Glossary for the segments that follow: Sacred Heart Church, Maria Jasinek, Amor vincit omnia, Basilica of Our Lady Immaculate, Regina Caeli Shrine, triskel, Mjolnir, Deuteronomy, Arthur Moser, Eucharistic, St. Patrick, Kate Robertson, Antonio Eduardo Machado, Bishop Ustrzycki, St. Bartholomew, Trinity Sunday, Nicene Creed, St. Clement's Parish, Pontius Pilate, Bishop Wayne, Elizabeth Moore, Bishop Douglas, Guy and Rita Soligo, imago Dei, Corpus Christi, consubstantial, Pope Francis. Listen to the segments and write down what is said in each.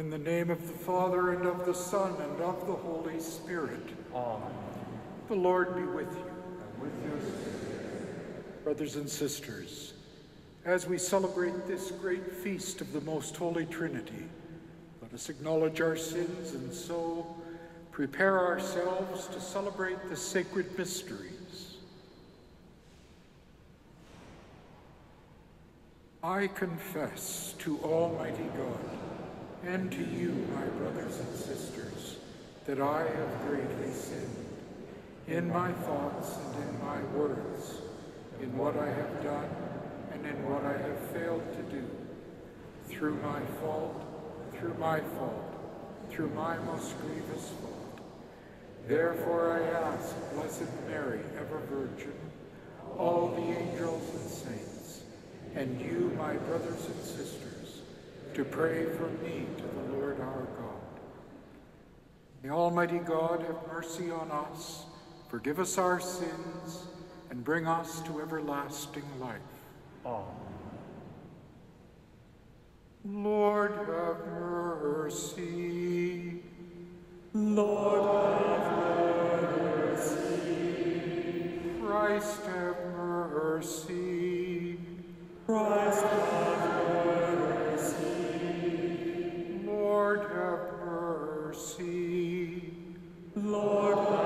In the name of the Father, and of the Son, and of the Holy Spirit. Amen. The Lord be with you. And with your spirit. Brothers and sisters, as we celebrate this great feast of the Most Holy Trinity, let us acknowledge our sins and so prepare ourselves to celebrate the sacred mysteries. I confess to Almighty God and to you, my brothers and sisters, that I have greatly sinned in my thoughts and in my words, in what I have done and in what I have failed to do, through my fault, through my fault, through my most grievous fault. Therefore I ask, Blessed Mary, ever Virgin, all the angels and saints, and you, my brothers and sisters, to pray for me to the Lord our God. May Almighty God have mercy on us, forgive us our sins, and bring us to everlasting life. Amen. Lord, have mercy. Lord, have mercy. Christ, have mercy. Christ, have mercy. Lord, have mercy. Lord, have mercy.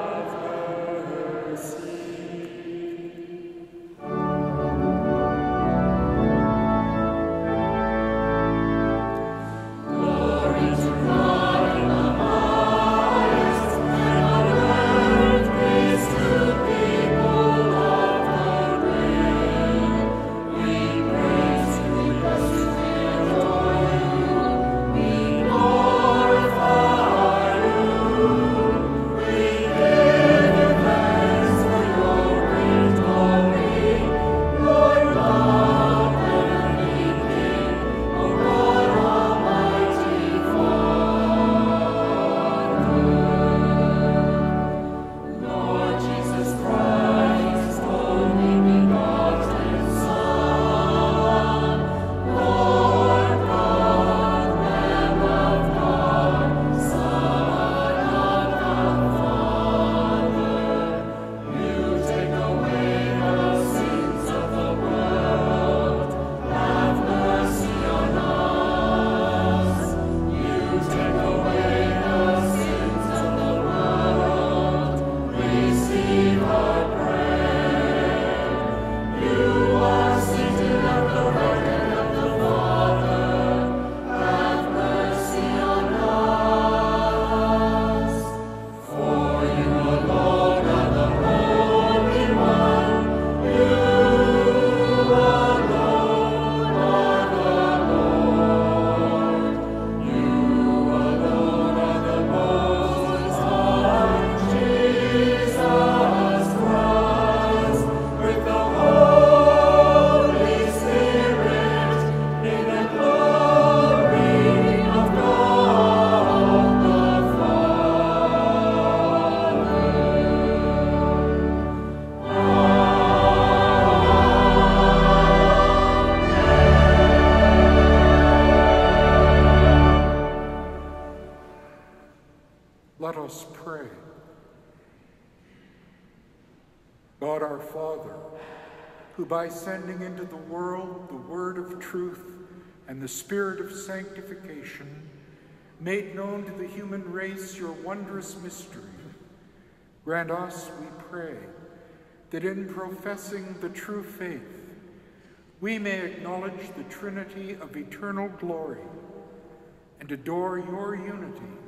By sending into the world the word of truth and the spirit of sanctification, made known to the human race your wondrous mystery, grant us, we pray, that in professing the true faith, we may acknowledge the Trinity of eternal glory and adore your unity,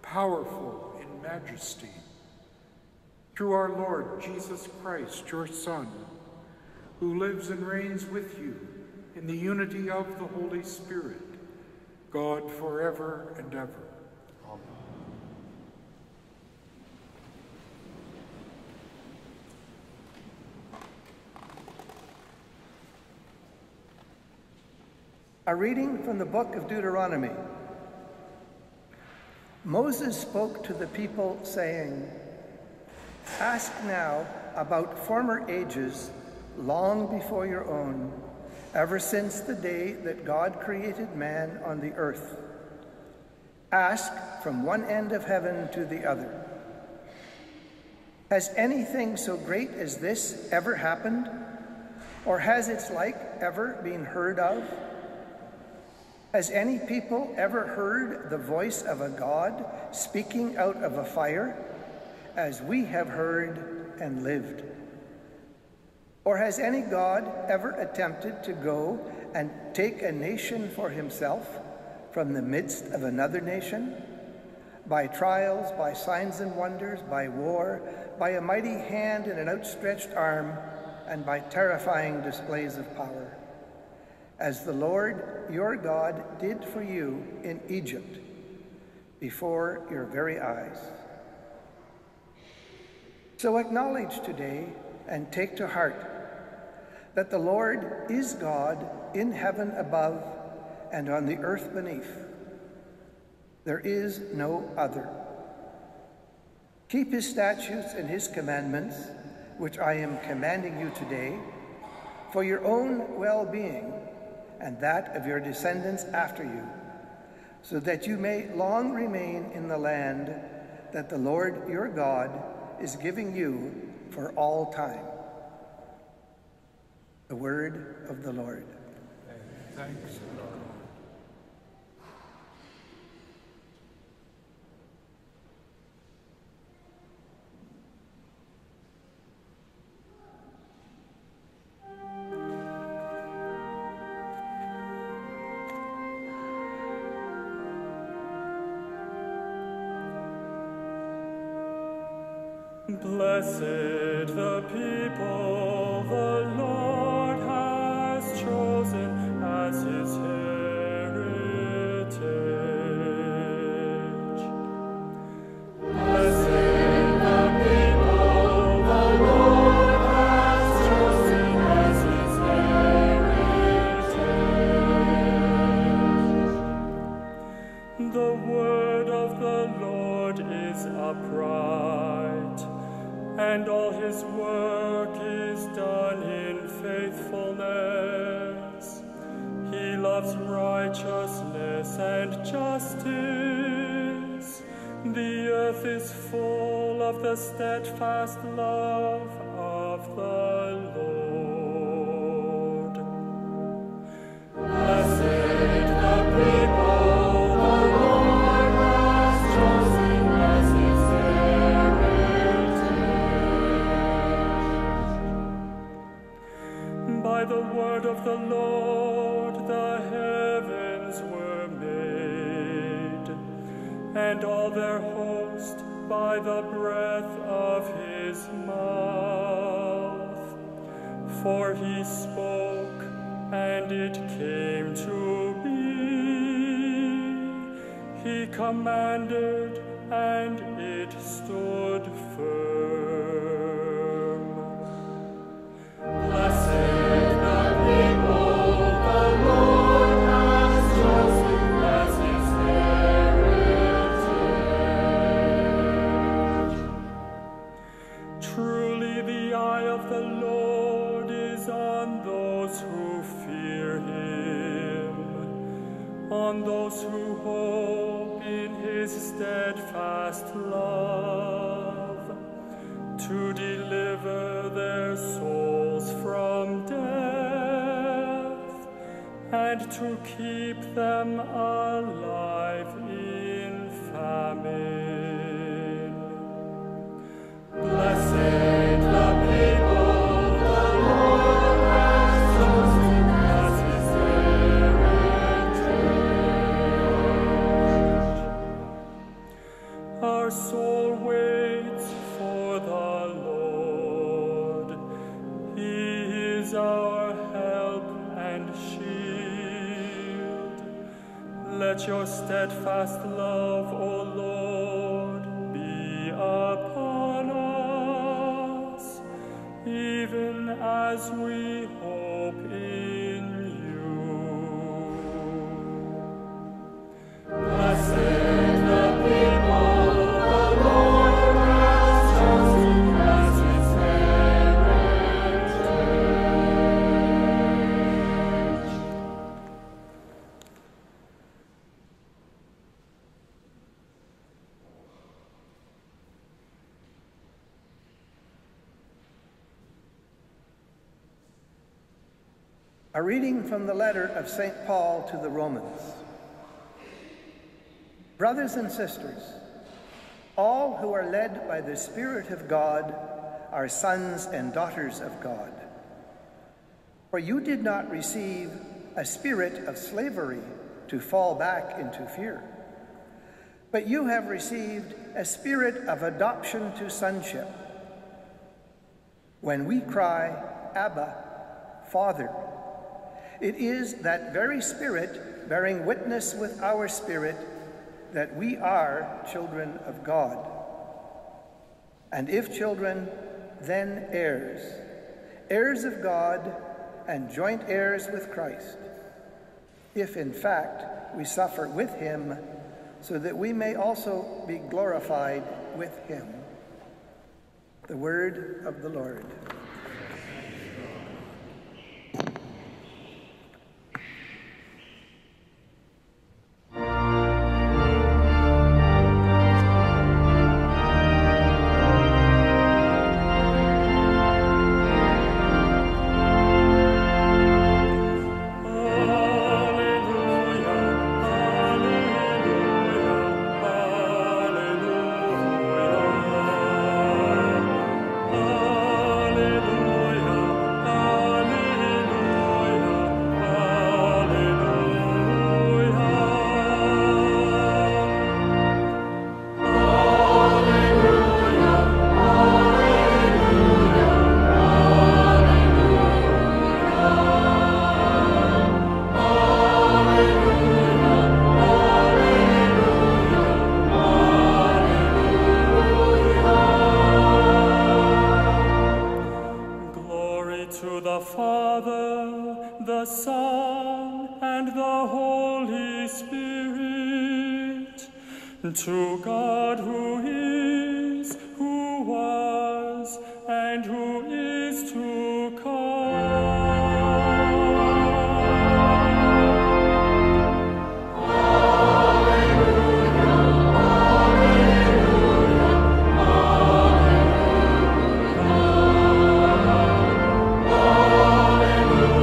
powerful in majesty. Through our Lord Jesus Christ, your Son, who lives and reigns with you in the unity of the Holy Spirit, God forever and ever. Amen. A reading from the book of Deuteronomy. Moses spoke to the people, saying, "Ask now about former ages, long before your own, ever since the day that God created man on the earth. Ask from one end of heaven to the other. Has anything so great as this ever happened? Or has its like ever been heard of? Has any people ever heard the voice of a God speaking out of a fire, as we have heard and lived? Or has any God ever attempted to go and take a nation for himself from the midst of another nation? By trials, by signs and wonders, by war, by a mighty hand and an outstretched arm, and by terrifying displays of power, as the Lord your God did for you in Egypt, before your very eyes. So acknowledge today and take to heart that the Lord is God in heaven above and on the earth beneath. There is no other. Keep his statutes and his commandments, which I am commanding you today, for your own well-being and that of your descendants after you, so that you may long remain in the land that the Lord your God is giving you for all time. The word of the Lord. Thanks, Lord. Blessed the people the Lord has chosen as his heritage. Blessed the people the Lord has chosen as his heritage. The word of the Lord is upright, and all his work is done in faithfulness. He loves righteousness and justice. The earth is full of the steadfast love of the Lord. Blessed the people the Lord has chosen as his heritage. By the word of the Lord, the heavens were made, and all their host by the breath of his mouth. For he spoke, and it came to be. He commanded, and it stood firm. Blessed on those who hope in his steadfast love, to deliver their souls from death, and to keep them alive in famine. Blessed the people the Lord has chosen as his heritage. Our soul waits for the Lord. He is our help and shield. Let your steadfast love, O Lord, be upon us, even as we hope in you. Blessed the people A reading from the letter of St. Paul to the Romans. Brothers and sisters, all who are led by the Spirit of God are sons and daughters of God. For you did not receive a spirit of slavery to fall back into fear, but you have received a spirit of adoption to sonship. When we cry, Abba, Father, it is that very Spirit bearing witness with our spirit that we are children of God. And if children, then heirs, heirs of God and joint heirs with Christ, if in fact we suffer with him, so that we may also be glorified with him. The word of the Lord. To God who is, who was, and who is to come. Alleluia, alleluia, alleluia, alleluia, alleluia.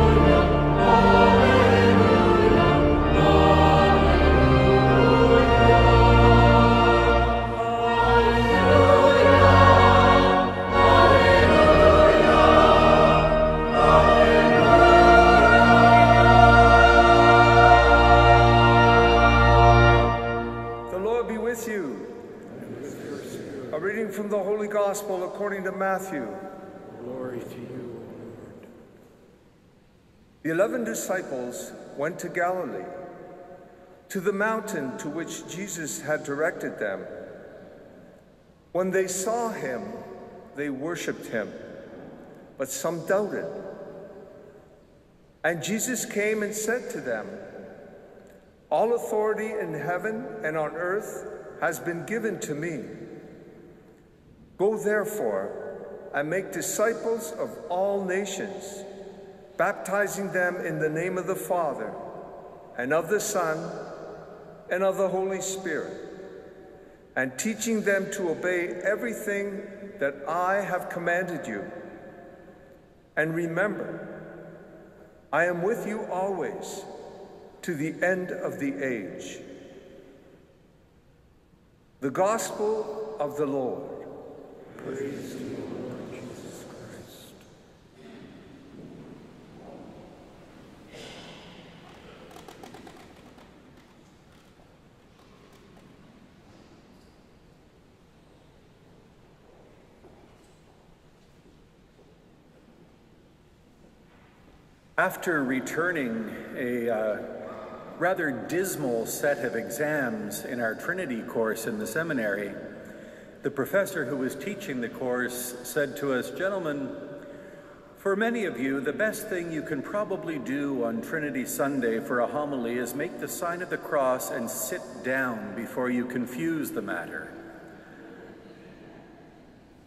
From the Holy Gospel according to Matthew. Glory to you, Lord. The 11 disciples went to Galilee, to the mountain to which Jesus had directed them. When they saw him, they worshipped him, but some doubted. And Jesus came and said to them, "All authority in heaven and on earth has been given to me. Go therefore and make disciples of all nations, baptizing them in the name of the Father, and of the Son, and of the Holy Spirit, and teaching them to obey everything that I have commanded you. And remember, I am with you always, to the end of the age." The Gospel of the Lord. Praise to you, Lord Jesus Christ. After returning a rather dismal set of exams in our Trinity course in the seminary, the professor who was teaching the course said to us, "Gentlemen, for many of you, the best thing you can probably do on Trinity Sunday for a homily is make the sign of the cross and sit down before you confuse the matter."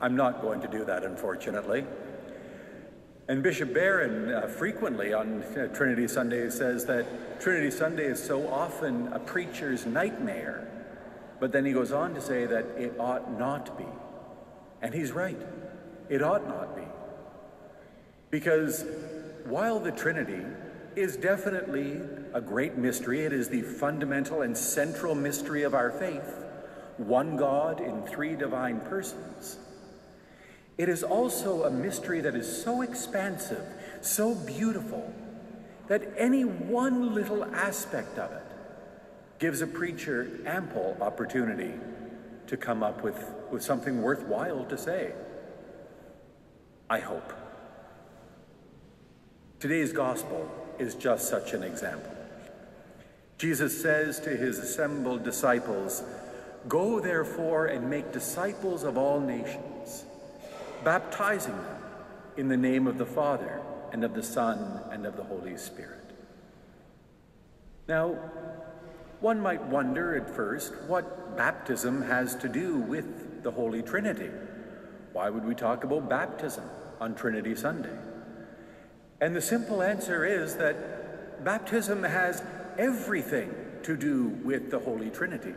I'm not going to do that, unfortunately. And Bishop Barron frequently on Trinity Sunday says that Trinity Sunday is so often a preacher's nightmare. But then he goes on to say that it ought not be. And he's right. It ought not be. Because while the Trinity is definitely a great mystery. It is the fundamental and central mystery of our faith, one God in three divine persons. It is also a mystery that is so expansive, so beautiful, that any one little aspect of it gives a preacher ample opportunity to come up with something worthwhile to say, I hope. Today's gospel is just such an example. Jesus says to his assembled disciples, "Go therefore and make disciples of all nations, baptizing them in the name of the Father and of the Son and of the Holy Spirit." Now, one might wonder at first what baptism has to do with the Holy Trinity. Why would we talk about baptism on Trinity Sunday? And the simple answer is that baptism has everything to do with the Holy Trinity.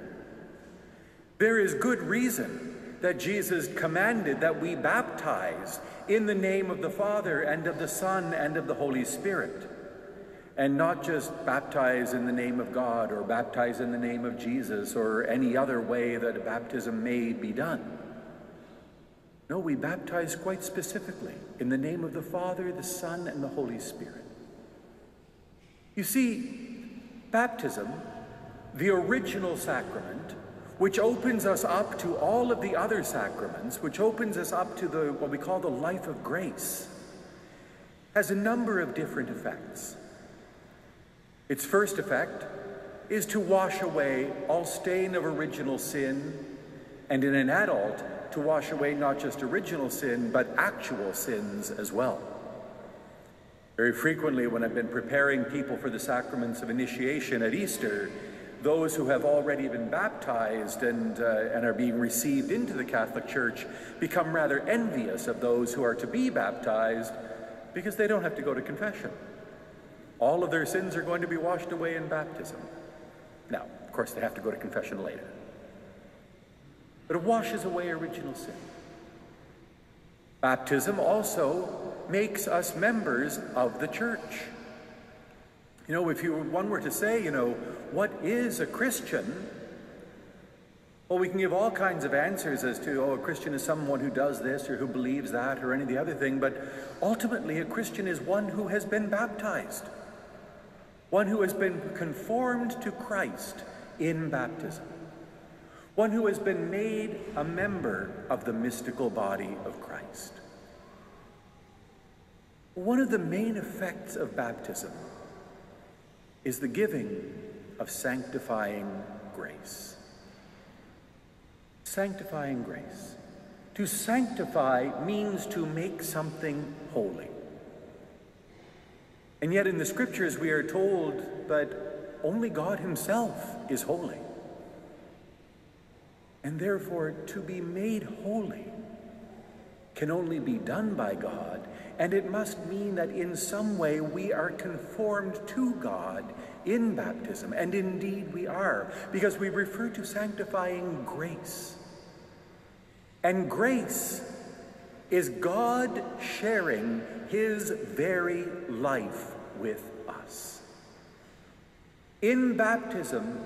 There is good reason that Jesus commanded that we baptize in the name of the Father and of the Son and of the Holy Spirit, and not just baptize in the name of God or baptize in the name of Jesus or any other way that a baptism may be done. No, we baptize quite specifically in the name of the Father, the Son, and the Holy Spirit. You see, baptism, the original sacrament, which opens us up to all of the other sacraments, which opens us up to what we call the life of grace, has a number of different effects. Its first effect is to wash away all stain of original sin, and in an adult, to wash away not just original sin, but actual sins as well. Very frequently, when I've been preparing people for the sacraments of initiation at Easter, those who have already been baptized and are being received into the Catholic Church become rather envious of those who are to be baptized because they don't have to go to confession. All of their sins are going to be washed away in baptism. Now, of course, they have to go to confession later. But it washes away original sin. Baptism also makes us members of the church. You know, if one were to say, you know, what is a Christian? Well, we can give all kinds of answers as to, oh, a Christian is someone who does this or who believes that or any of the other thing, but ultimately a Christian is one who has been baptized, one who has been conformed to Christ in baptism, one who has been made a member of the mystical body of Christ. One of the main effects of baptism is the giving of sanctifying grace. Sanctifying grace. To sanctify means to make something holy. And yet in the scriptures we are told that only God himself is holy. And therefore, to be made holy can only be done by God, and it must mean that in some way we are conformed to God in baptism, and indeed we are, because we refer to sanctifying grace. And grace is God sharing his very life with us. In baptism,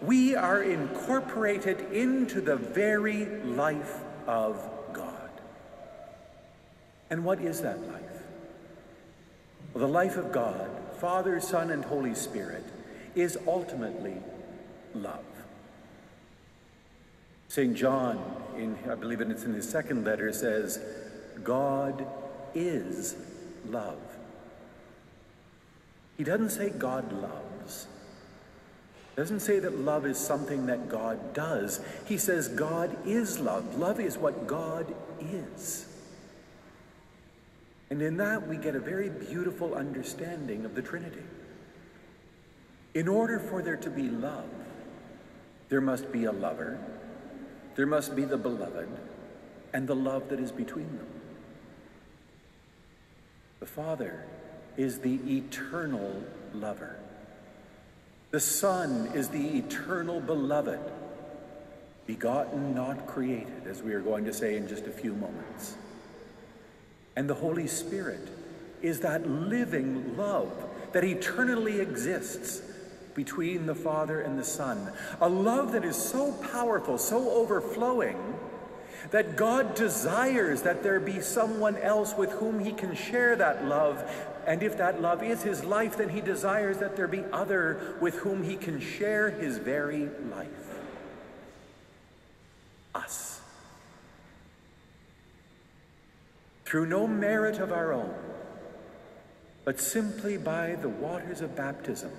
we are incorporated into the very life of God. And what is that life? Well, the life of God, Father, Son, and Holy Spirit, is ultimately love. St. John, I believe it's in his second letter, says, God is love. He doesn't say God loves. Doesn't say that love is something that God does. He says God is love. Love is what God is. And in that we get a very beautiful understanding of the Trinity. In order for there to be love, there must be a lover, there must be the beloved, and the love that is between them. The Father is the eternal lover. The Son is the eternal beloved, begotten, not created, as we are going to say in just a few moments. And the Holy Spirit is that living love that eternally exists between the Father and the Son, a love that is so powerful, so overflowing, that God desires that there be someone else with whom he can share that love. And if that love is his life, then he desires that there be other with whom he can share his very life. Us. Through no merit of our own, but simply by the waters of baptism,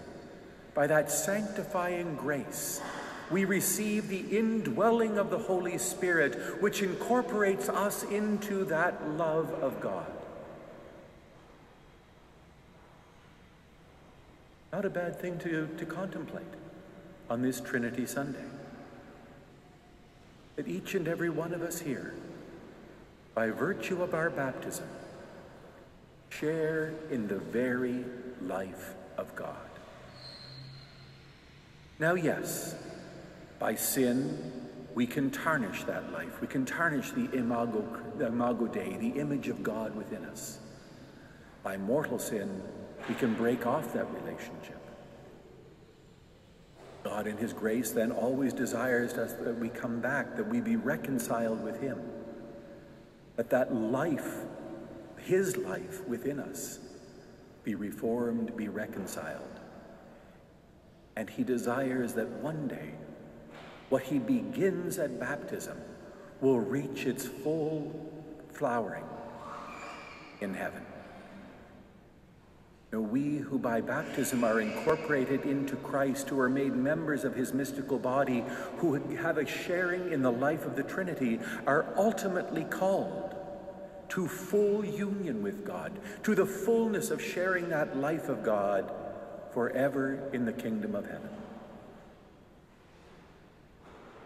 by that sanctifying grace, we receive the indwelling of the Holy Spirit, which incorporates us into that love of God. Not a bad thing to contemplate on this Trinity Sunday. That each and every one of us here, by virtue of our baptism, share in the very life of God. Now, yes, by sin, we can tarnish that life. We can tarnish the imago Dei, the image of God within us. By mortal sin, we can break off that relationship. God in his grace then always desires that we come back, that we be reconciled with him. That life, his life within us, be reformed, be reconciled. And he desires that one day, what he begins at baptism will reach its full flowering in heaven. Now we who by baptism are incorporated into Christ, who are made members of his mystical body, who have a sharing in the life of the Trinity, are ultimately called to full union with God, to the fullness of sharing that life of God forever in the kingdom of heaven.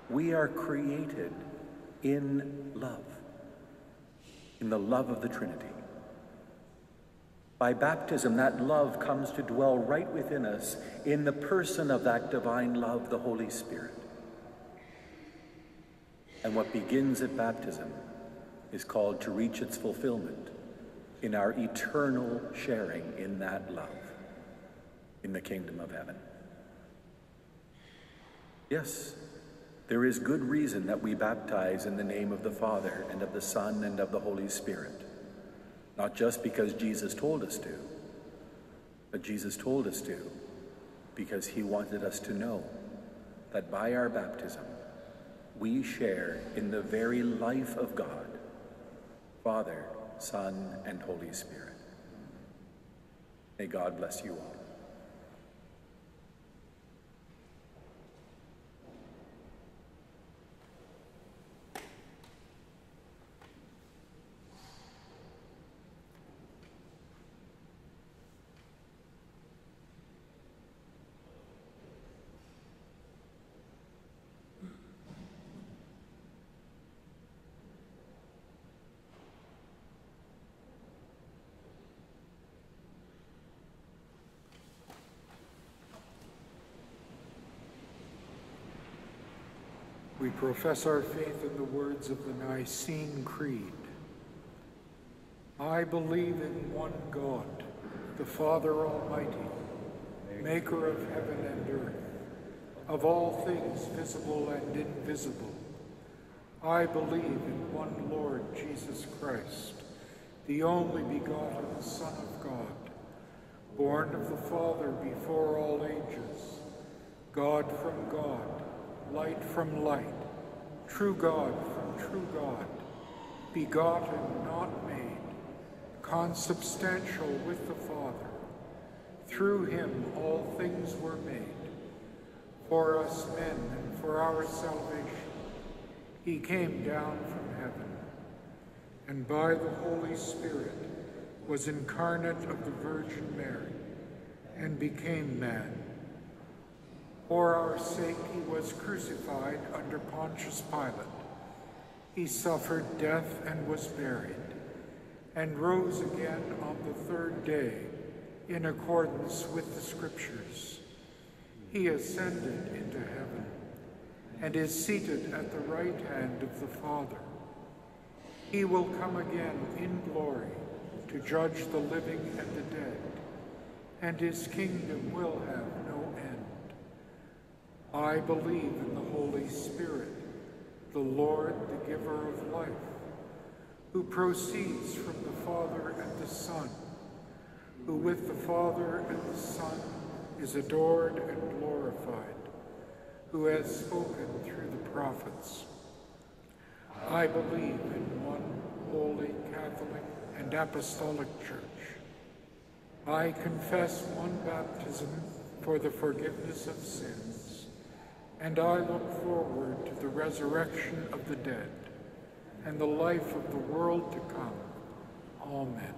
We are created in the love of the Trinity. By baptism, that love comes to dwell right within us in the person of that divine love, the Holy Spirit. And what begins at baptism is called to reach its fulfillment in our eternal sharing in that love in the kingdom of heaven. Yes. There is good reason that we baptize in the name of the Father, and of the Son, and of the Holy Spirit. Not just because Jesus told us to, but Jesus told us to because he wanted us to know that by our baptism, we share in the very life of God, Father, Son, and Holy Spirit. May God bless you all. We profess our faith in the words of the Nicene Creed. I believe in one God, the Father Almighty, maker of heaven and earth, of all things visible and invisible. I believe in one Lord Jesus Christ, the only begotten Son of God, born of the Father before all ages, God from God, light from light, true God from true God, begotten, not made, consubstantial with the Father. Through him all things were made, for us men and for our salvation. He came down from heaven, and by the Holy Spirit was incarnate of the Virgin Mary, and became man. For our sake he was crucified under Pontius Pilate. He suffered death and was buried, and rose again on the third day in accordance with the Scriptures. He ascended into heaven and is seated at the right hand of the Father. He will come again in glory to judge the living and the dead, and his kingdom will have no end. I believe in the Holy Spirit, the Lord, the giver of life, who proceeds from the Father and the Son, who with the Father and the Son is adored and glorified, who has spoken through the prophets. I believe in one holy, Catholic, and apostolic church. I confess one baptism for the forgiveness of sins, and I look forward to the resurrection of the dead and the life of the world to come. Amen.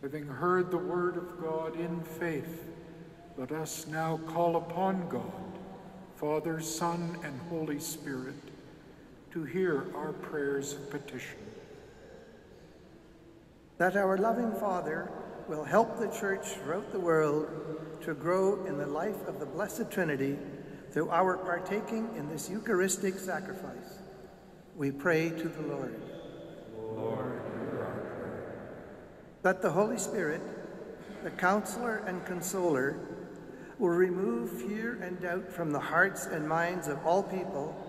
Having heard the word of God in faith, let us now call upon God, Father, Son, and Holy Spirit, to hear our prayers of petition. That our loving Father will help the Church throughout the world to grow in the life of the Blessed Trinity through our partaking in this Eucharistic sacrifice. We pray to the Lord. Lord, hear our prayer. That the Holy Spirit, the Counselor and Consoler, will remove fear and doubt from the hearts and minds of all people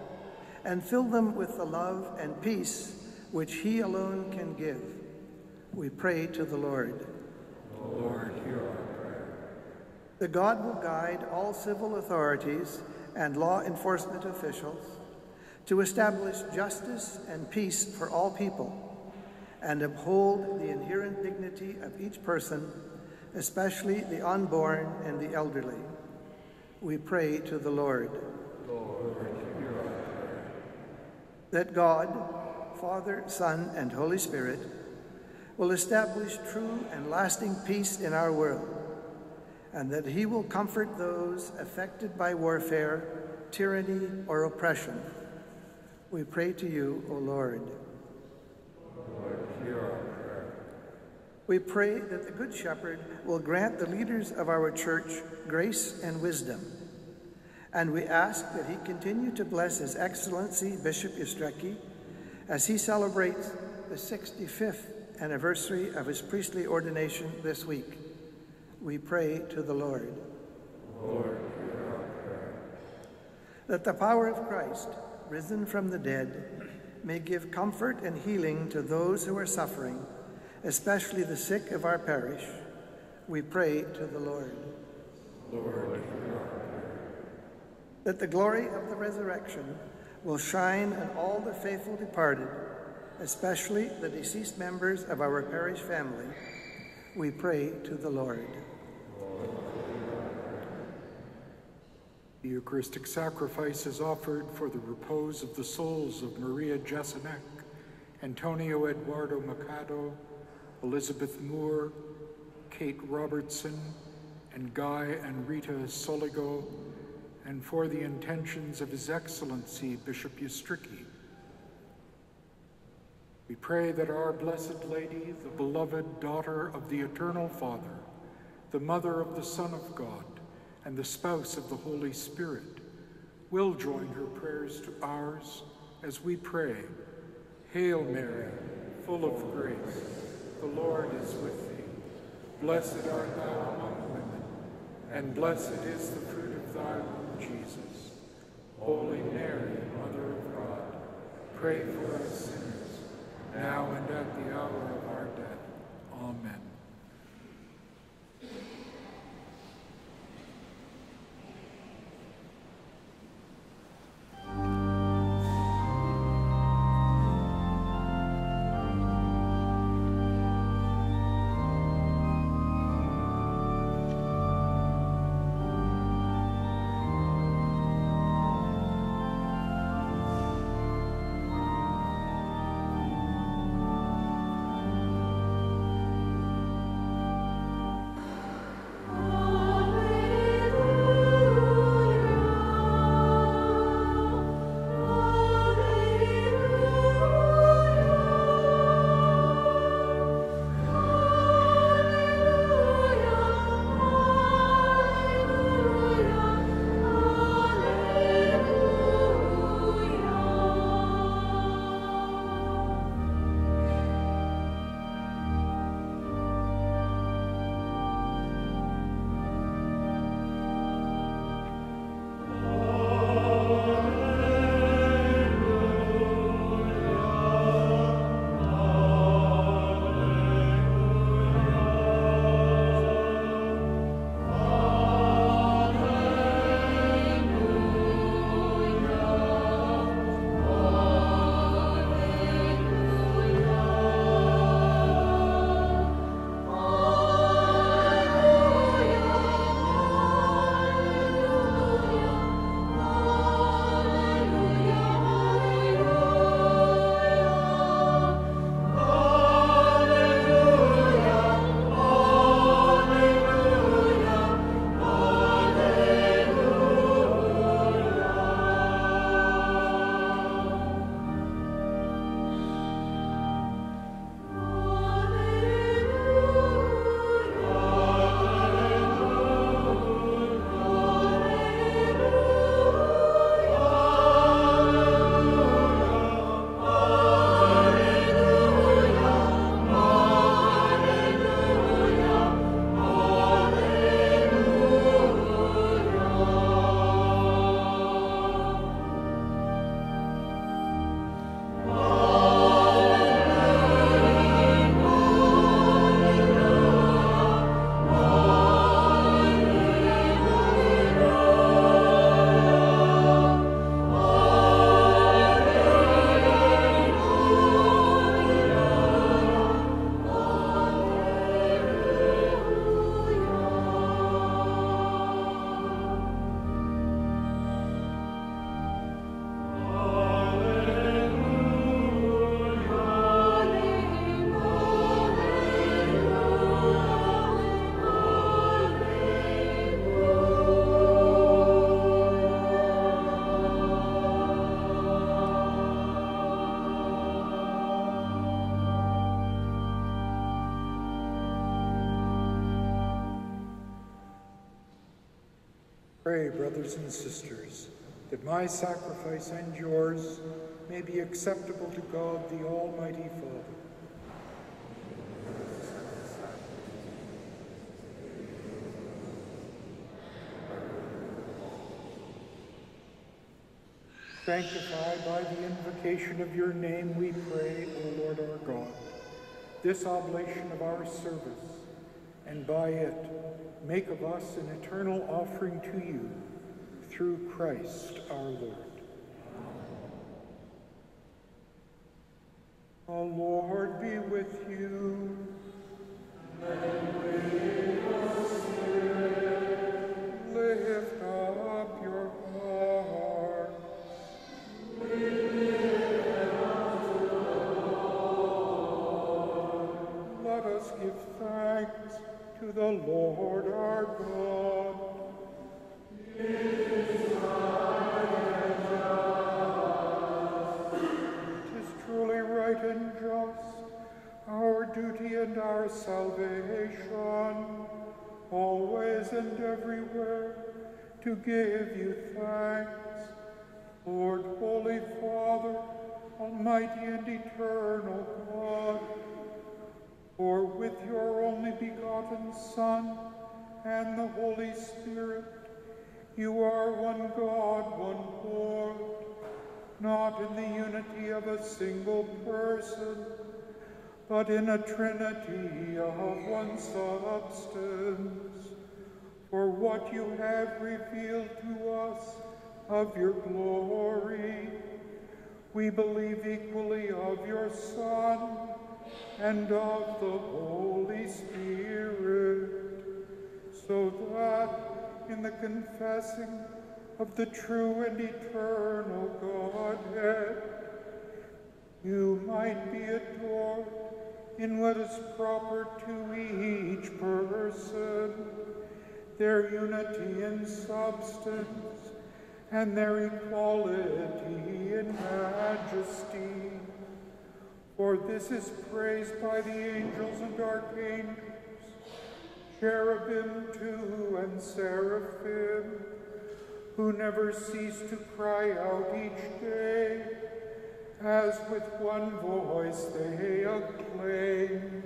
and fill them with the love and peace which he alone can give. We pray to the Lord. Lord, hear our prayer. The God will guide all civil authorities and law enforcement officials to establish justice and peace for all people and uphold the inherent dignity of each person, especially the unborn and the elderly. We pray to the Lord. Lord, hear our prayer. That God, Father, Son, and Holy Spirit will establish true and lasting peace in our world, and that he will comfort those affected by warfare, tyranny, or oppression. We pray to you, O Lord. Lord, hear our prayer. We pray that the Good Shepherd will grant the leaders of our church grace and wisdom. And we ask that he continue to bless His Excellency Bishop Ustrzycki as he celebrates the 65th anniversary of his priestly ordination this week. We pray to the Lord. Lord, hear our prayer. That the power of Christ, risen from the dead, may give comfort and healing to those who are suffering, especially the sick of our parish. We pray to the Lord. Lord, hear our prayer. That the glory of the resurrection will shine on all the faithful departed, especially the deceased members of our parish family. We pray to the Lord. Lord, hear our prayer. The Eucharistic sacrifice is offered for the repose of the souls of Maria Jasinek, Antonio Eduardo Machado, Elizabeth Moore, Kate Robertson, and Guy and Rita Soligo, and for the intentions of His Excellency Bishop Ustrzycki. We pray that our Blessed Lady, the beloved daughter of the Eternal Father, the mother of the Son of God, and the spouse of the Holy Spirit, will join her prayers to ours as we pray, Hail Mary, full of grace, the Lord is with thee. Blessed art thou among women, and blessed is the fruit of thy womb, Jesus. Holy Mary, Mother of God, pray for us sinners, now and at the hour of our death. Amen. Pray, brothers and sisters, that my sacrifice and yours may be acceptable to God, the Almighty Father. Sanctify by the invocation of your name, we pray, O Lord our God, this oblation of our service, and by it make of us an eternal offering to you, through Christ our Lord. Amen. O Lord, be with you. And with your spirit. Lift up your heart. We lift them up to the Lord. Let us give thanks to the Lord our God. It is right and just. It is truly right and just, our duty and our salvation, always and everywhere to give you thanks, Lord, Holy Father, almighty and eternal God, for with your only begotten Son and the Holy Spirit, you are one God, one Lord, not in the unity of a single person, but in a trinity of one substance. For what you have revealed to us of your glory, we believe equally of your Son and of the Holy Spirit, so that in the confessing of the true and eternal Godhead, you might be adored in what is proper to each person, their unity in substance and their equality in majesty. For this is praised by the angels and archangels, cherubim too and seraphim, who never cease to cry out each day, as with one voice they acclaim.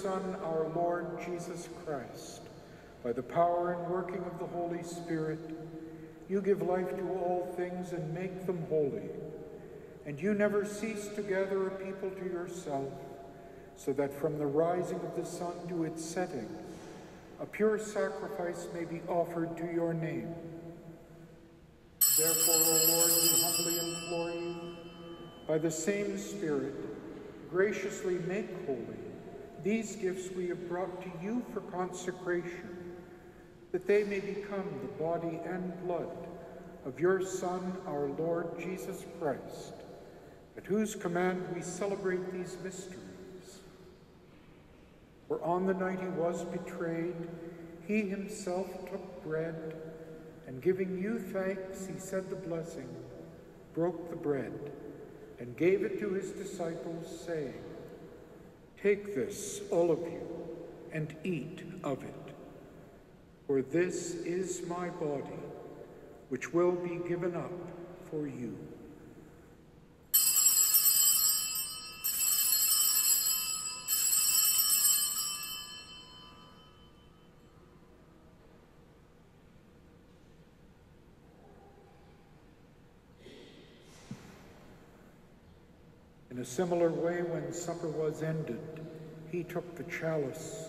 Son, our Lord Jesus Christ, by the power and working of the Holy Spirit, you give life to all things and make them holy, and you never cease to gather a people to yourself, so that from the rising of the sun to its setting, a pure sacrifice may be offered to your name. Therefore, O Lord, we humbly implore you, by the same Spirit, graciously make holy these gifts we have brought to you for consecration, that they may become the body and blood of your Son, our Lord Jesus Christ, at whose command we celebrate these mysteries. For on the night he was betrayed, he himself took bread, and giving you thanks, he said the blessing, broke the bread, and gave it to his disciples, saying, "Take this, all of you, and eat of it, for this is my body, which will be given up for you." a similar way, when supper was ended, he took the chalice,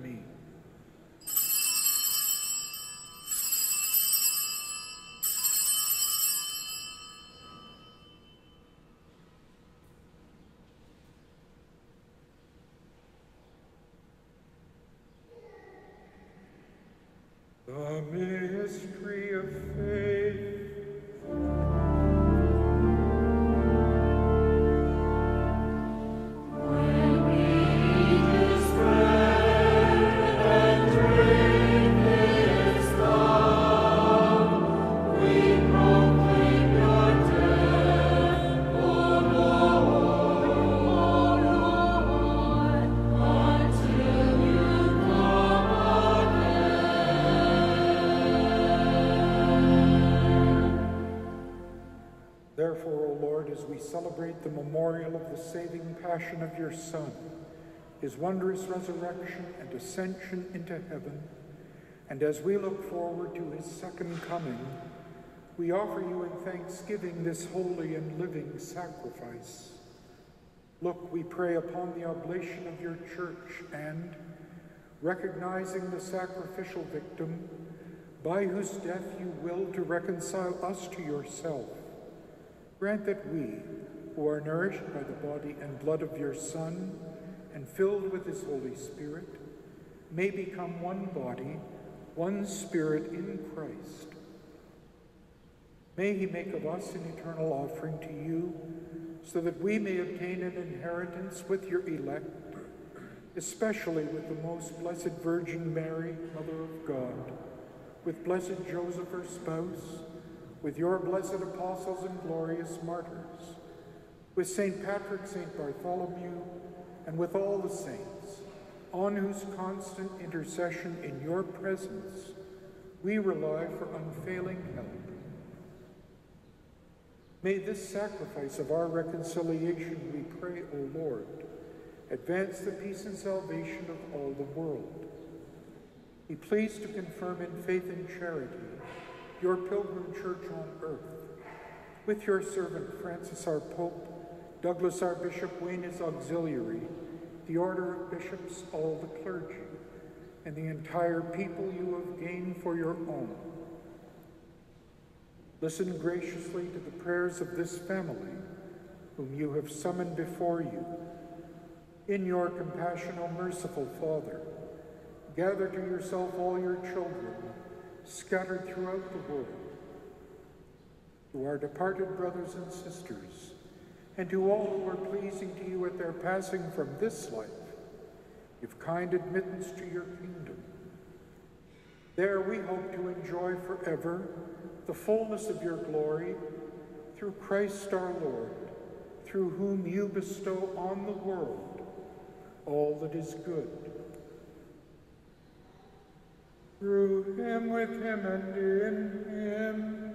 me." The mystery of faith. Celebrate the memorial of the saving passion of your Son, his wondrous resurrection and ascension into heaven, and as we look forward to his second coming, we offer you in thanksgiving this holy and living sacrifice. Look, we pray, upon the oblation of your church, and, recognizing the sacrificial victim, by whose death you willed to reconcile us to yourself, grant that we, who are nourished by the body and blood of your Son and filled with his Holy Spirit, may become one body, one spirit in Christ. May he make of us an eternal offering to you, so that we may obtain an inheritance with your elect, especially with the most Blessed Virgin Mary, Mother of God, with blessed Joseph, her spouse, with your blessed apostles and glorious martyrs, with St. Patrick, St. Bartholomew, and with all the saints, on whose constant intercession in your presence we rely for unfailing help. May this sacrifice of our reconciliation, we pray, O Lord, advance the peace and salvation of all the world. Be pleased to confirm in faith and charity your pilgrim church on earth, with your servant Francis our Pope, Douglas our Bishop, Wayne his auxiliary, the order of bishops, all the clergy, and the entire people you have gained for your own. Listen graciously to the prayers of this family, whom you have summoned before you. In your compassion, O merciful Father, gather to yourself all your children, scattered throughout the world, to our departed brothers and sisters, and to all who are pleasing to you at their passing from this life, give kind admittance to your kingdom. There we hope to enjoy forever the fullness of your glory, through Christ our Lord, through whom you bestow on the world all that is good. Through him, with him, and in him,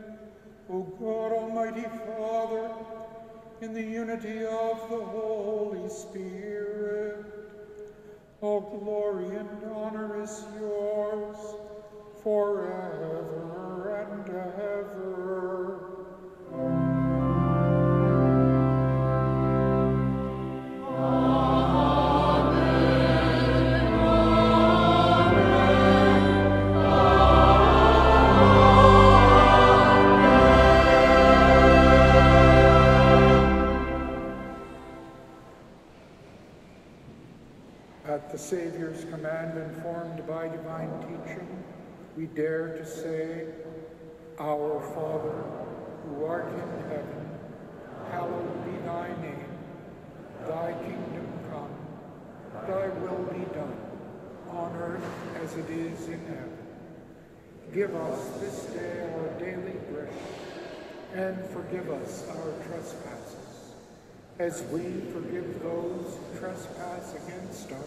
O God, Almighty Father, in the unity of the Holy Spirit, all glory and honor is yours forever and ever. The Savior's command, informed by divine teaching, we dare to say, Our Father, who art in heaven, hallowed be thy name. Thy kingdom come, thy will be done, on earth as it is in heaven. Give us this day our daily bread, and forgive us our trespasses, as we forgive those who trespass against us.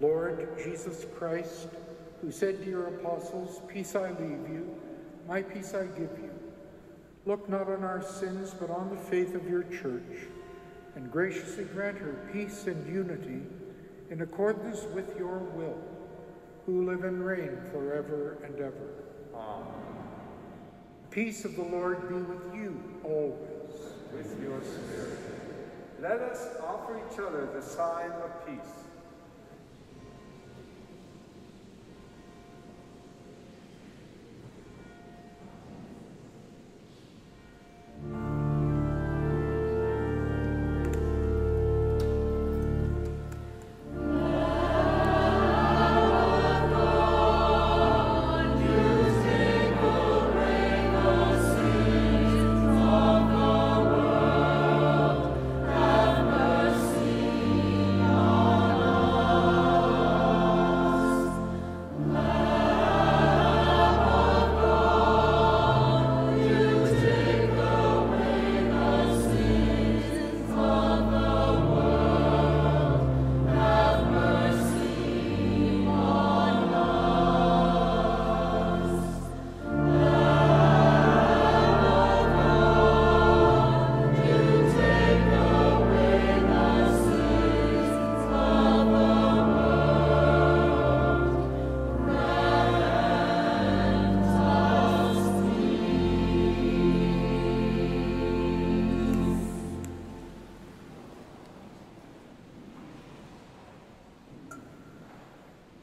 Lord Jesus Christ, who said to your apostles, "Peace I leave you, my peace I give you," look not on our sins, but on the faith of your church, and graciously grant her peace and unity in accordance with your will, who live and reign forever and ever. Amen. The peace of the Lord be with you always. With your spirit. Let us offer each other the sign of peace.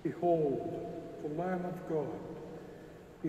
Behold, the Lamb of God.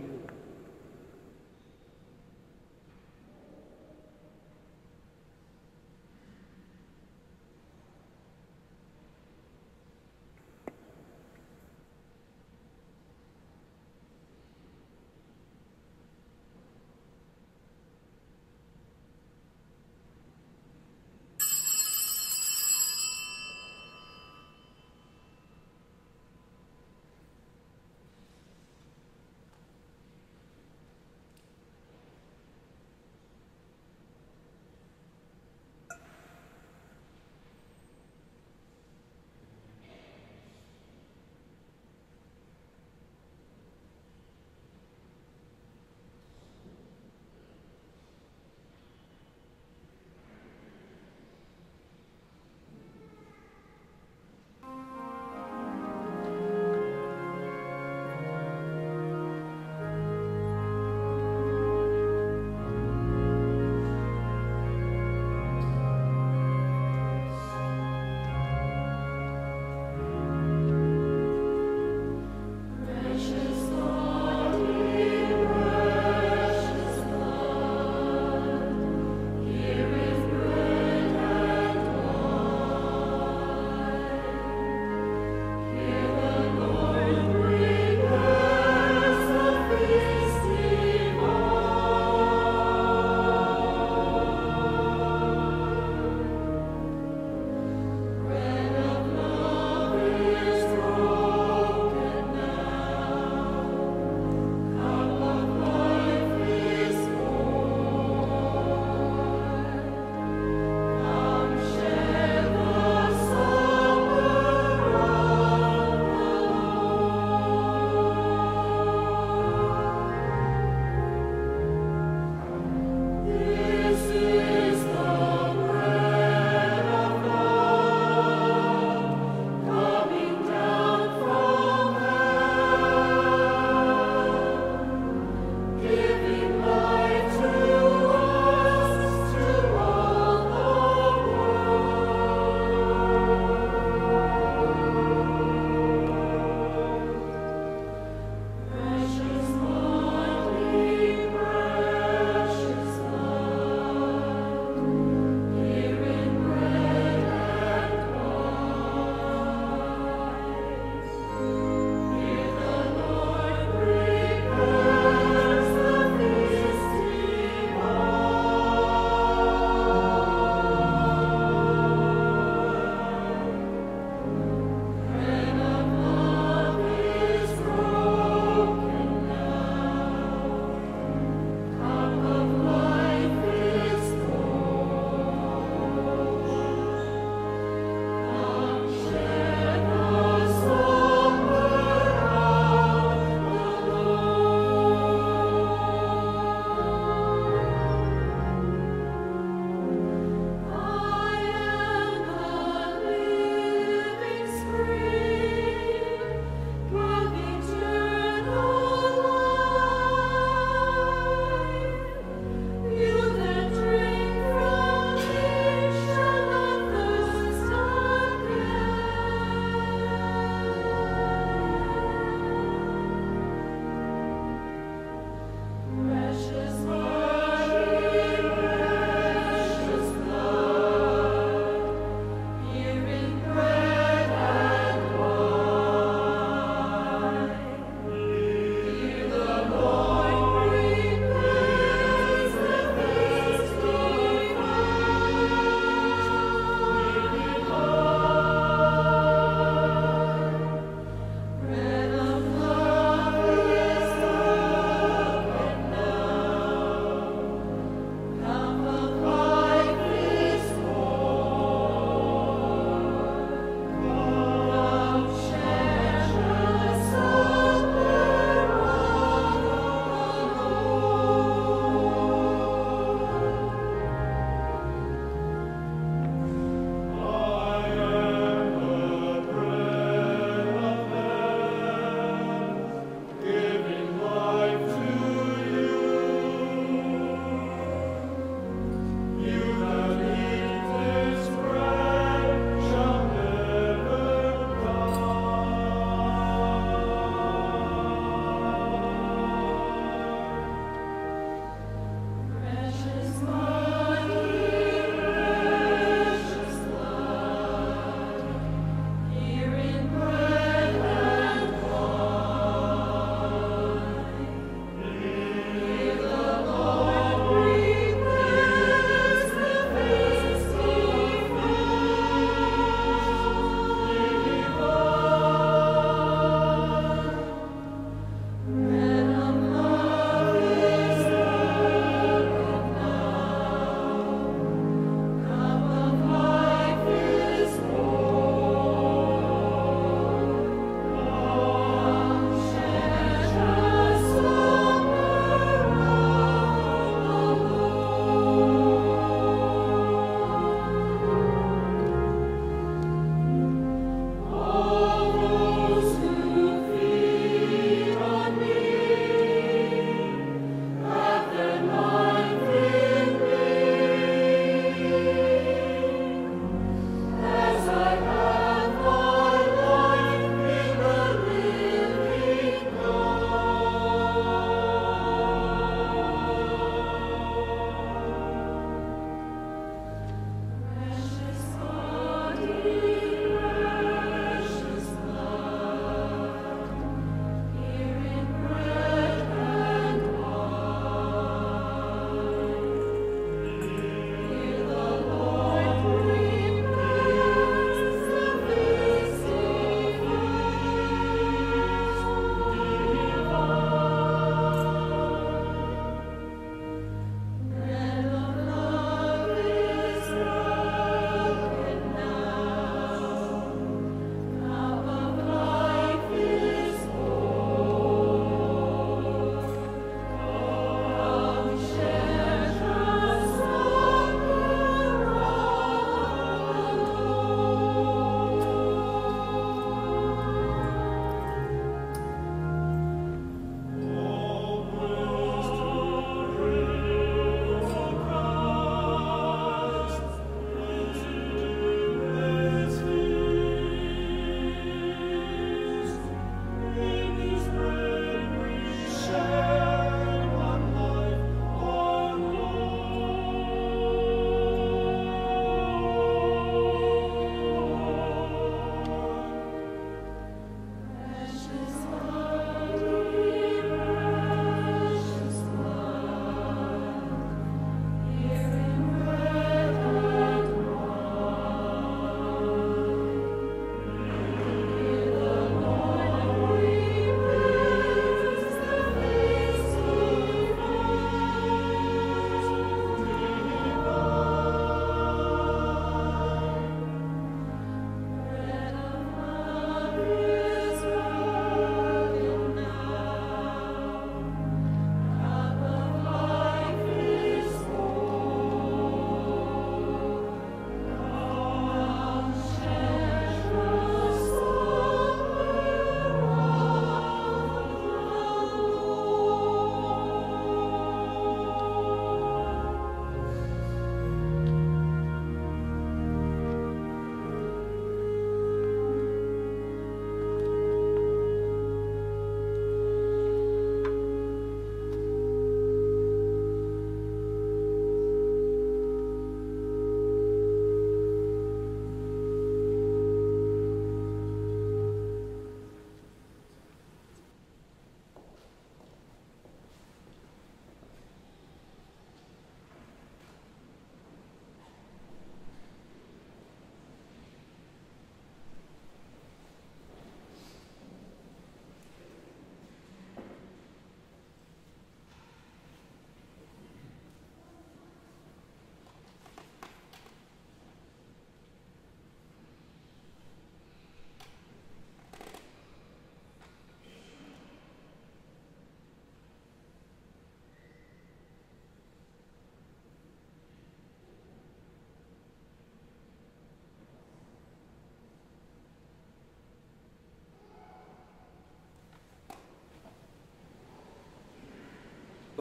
healed.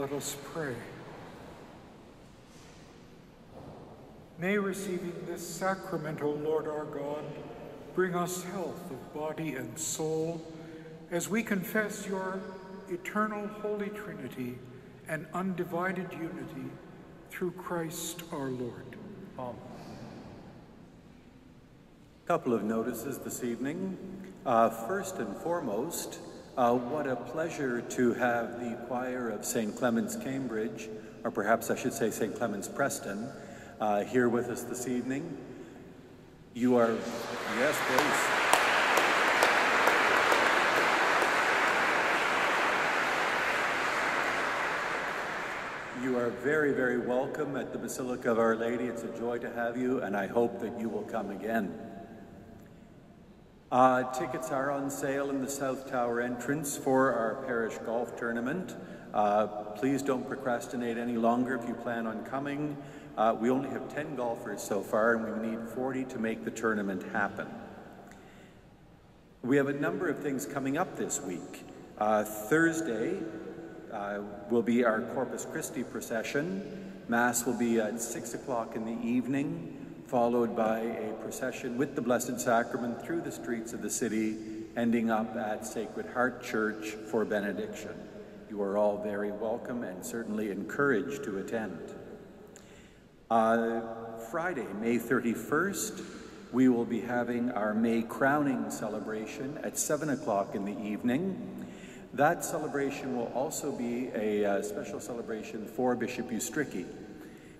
Let us pray. May receiving this sacrament, O Lord our God, bring us health of body and soul as we confess your eternal Holy Trinity and undivided unity through Christ our Lord. Amen. A couple of notices this evening. First and foremost, what a pleasure to have the choir of St. Clement's Cambridge, or perhaps I should say St. Clement's Preston, here with us this evening. You are, yes, please. You are very, very welcome at the Basilica of Our Lady. It's a joy to have you, and I hope that you will come again. Tickets are on sale in the South Tower entrance for our parish golf tournament. Please don't procrastinate any longer if you plan on coming. We only have 10 golfers so far, and we need 40 to make the tournament happen. We have a number of things coming up this week. Thursday, will be our Corpus Christi procession. Mass will be at 6 o'clock in the evening, followed by a procession with the Blessed Sacrament through the streets of the city, ending up at Sacred Heart Church for benediction. You are all very welcome and certainly encouraged to attend. Friday, May 31st, we will be having our May crowning celebration at 7 o'clock in the evening. That celebration will also be a special celebration for Bishop Ustrzycki.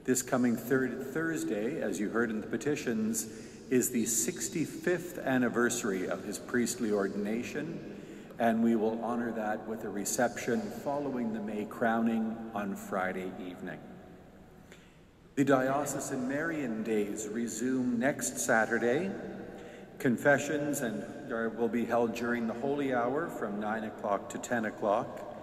This coming Thursday, as you heard in the petitions, is the 65th anniversary of his priestly ordination, and we will honor that with a reception following the May crowning on Friday evening. The Diocesan Marian Days resume next Saturday. Confessions will be held during the Holy Hour from 9 o'clock to 10 o'clock,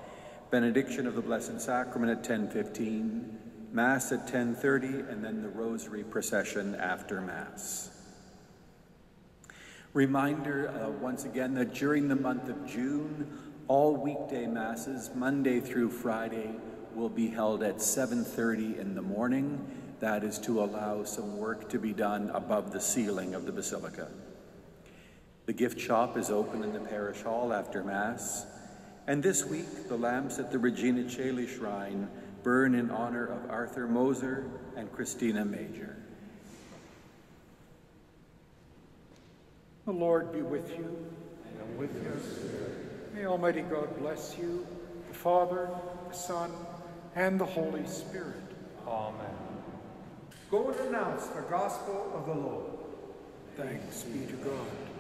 Benediction of the Blessed Sacrament at 10:15, Mass at 10:30, and then the Rosary procession after Mass. Reminder once again that during the month of June, all weekday Masses, Monday through Friday, will be held at 7:30 in the morning. That is to allow some work to be done above the ceiling of the Basilica. The gift shop is open in the parish hall after Mass, and this week the lamps at the Regina Caeli Shrine burn in honor of Arthur Moser and Christina Major. The Lord be with you. And with your spirit. May Almighty God bless you, the Father, the Son, and the Holy Spirit. Amen. Go and announce the gospel of the Lord. Thanks be to God.